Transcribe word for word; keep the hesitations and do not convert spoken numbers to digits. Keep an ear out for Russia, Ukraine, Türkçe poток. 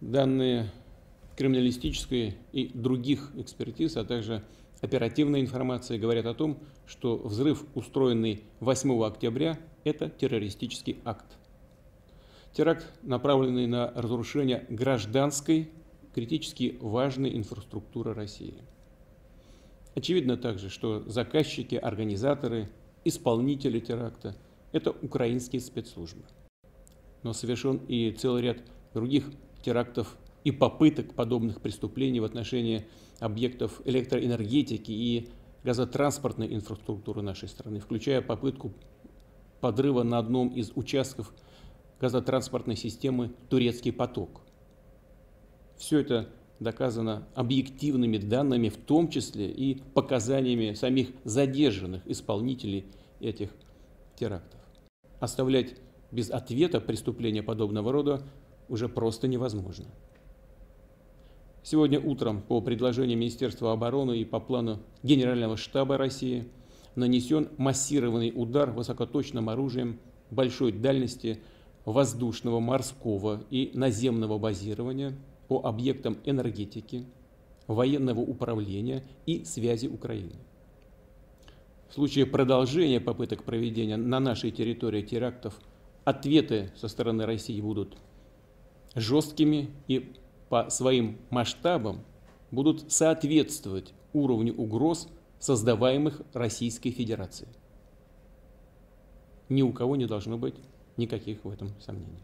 данные криминалистической и других экспертиз, а также оперативная информация говорят о том, что взрыв, устроенный восьмого октября, это террористический акт. Теракт, направленный на разрушение гражданской, критически важной инфраструктуры России. Очевидно также, что заказчики, организаторы, исполнители теракта – это украинские спецслужбы. Но совершен и целый ряд других терактов и попыток подобных преступлений в отношении объектов электроэнергетики и газотранспортной инфраструктуры нашей страны, включая попытку подрыва на одном из участков газотранспортной системы «Турецкий поток». Все это доказано объективными данными, в том числе и показаниями самих задержанных исполнителей этих терактов. Оставлять без ответа преступления подобного рода уже просто невозможно. Сегодня утром по предложению Министерства обороны и по плану Генерального штаба России нанесен массированный удар высокоточным оружием большой дальности воздушного, морского и наземного базирования по объектам энергетики, военного управления и связи Украины. В случае продолжения попыток проведения на нашей территории терактов ответы со стороны России будут жесткими и по своим масштабам будут соответствовать уровню угроз, создаваемых Российской Федерацией. Ни у кого не должно быть никаких в этом сомнений.